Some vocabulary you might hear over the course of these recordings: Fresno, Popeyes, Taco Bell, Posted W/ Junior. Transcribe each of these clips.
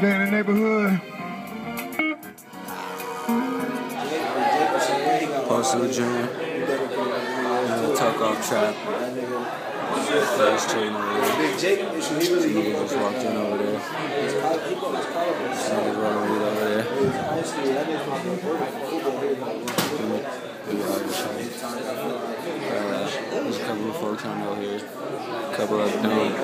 over there in the neighborhood. Postal Junior, Tuck Off Trap, First Chain over there. He just walked in over there. Niggas running weed over there. There's a couple of folks on over here. A couple of dudes.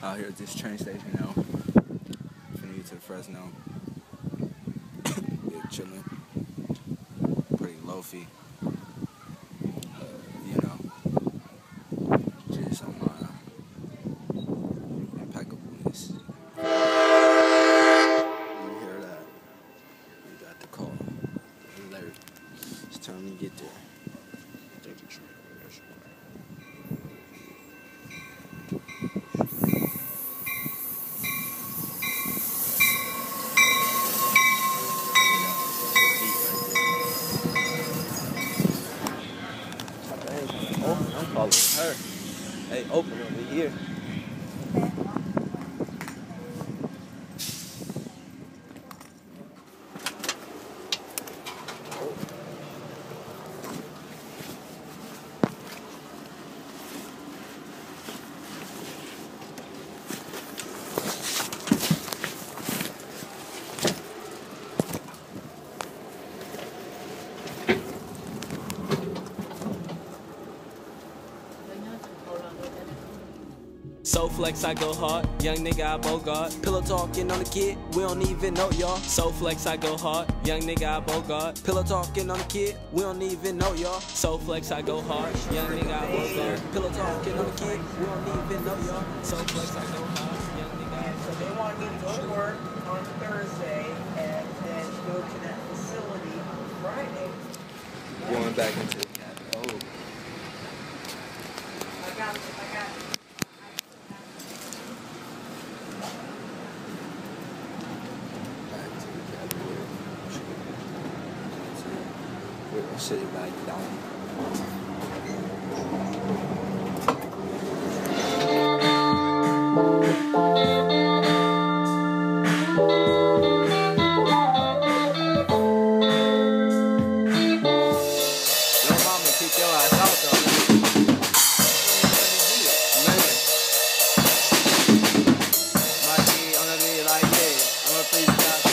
Out here at this train station now. Finna get to Fresno. They're chilling. Pretty low-fee. You know. Just on my impeccableness. You hear that? We got the call. Alert. It's time to get there. Take a train. Following her. Hey, open over here. So flex, I go hard, young nigga, I bogart. Pillow talking on the kid, we don't even know y'all. So flex, I go hard, young nigga, I bogart. Pillow talking on the kid, we don't even know y'all. So flex, I go hard, young nigga, I bogart. Pillow talking on the kid, we don't even know y'all. So flex, I go hard, young nigga. And so they want me to go to work on Thursday and then go to that facility on Friday. Going back into the cabin. Oh. I got it. Sit back down. Your mama kick your ass out though. Man. Might be on a day like this. I'm a freestyle.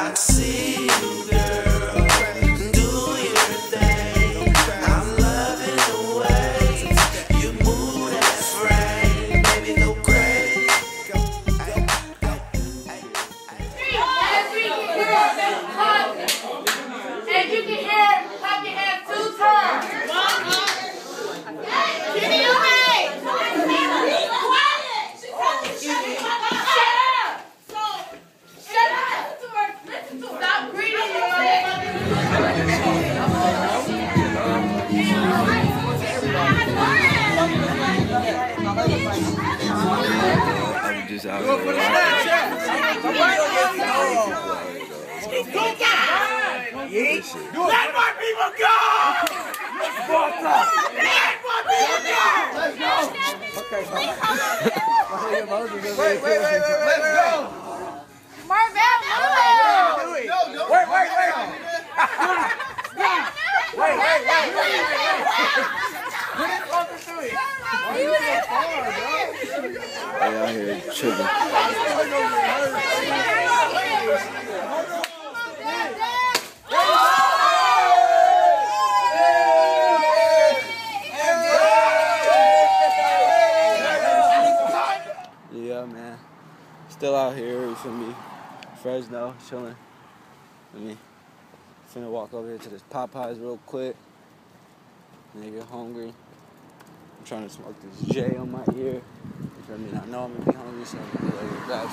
I see you, girl, do your thing. I'm loving the way you move that frame. Baby, go crazy. Three, and you can have, I can have 2 times. Hey, you I was just out here. Let my people go! Let's go! Out here chilling. up, man? Still out here, you feel me? Fresno, chilling. I mean, finna walk over here to this Popeyes real quick. Nigga, hungry. I'm trying to smoke this J on my ear. You feel me? I know I'm gonna be hungry, so I'm gonna go grab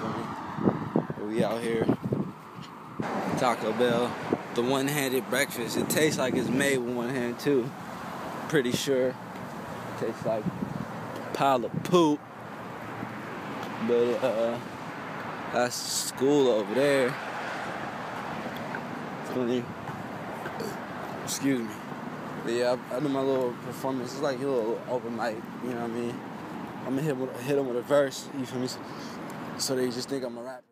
something. You feel me? We out here. Taco Bell. The one-handed breakfast. It tastes like it's made with one hand, too. Pretty sure. It tastes like a pile of poop. But, that's school over there. Excuse me. But yeah, I do my little performance. It's like a little open mic, you know what I mean? I'm gonna hit them with a verse, you feel me? So they just think I'm a rapper.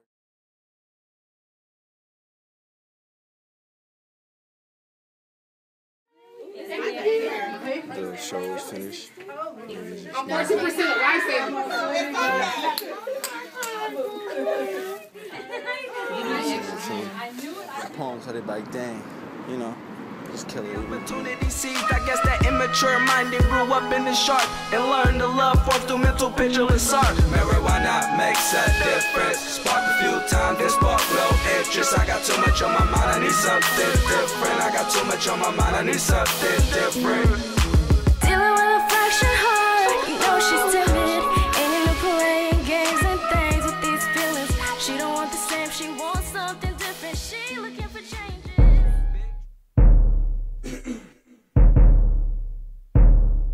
The show is finished. I'm 14% of I poems had it like, dang, you know, just kill it. Opportunity seeds, I guess that immature mind, they grew up in the shark and learned to love forth through mental pictureless art. Marijuana makes a difference. Sparked a few times, then sparked no interest. I got too much on my mind, I need something different. I got too much on my mind, I need something different. She wants something different, she looking for changes.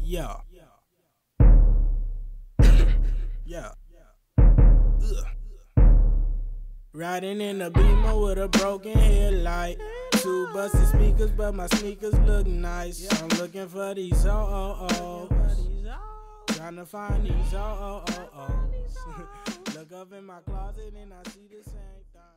Yeah. Yeah. Riding in a Beamer with a broken headlight. Two busted speakers, but my sneakers look nice. I'm looking for these oh-oh-ohs. Trying to find these oh-oh-ohs. Look up in my closet and I see the same.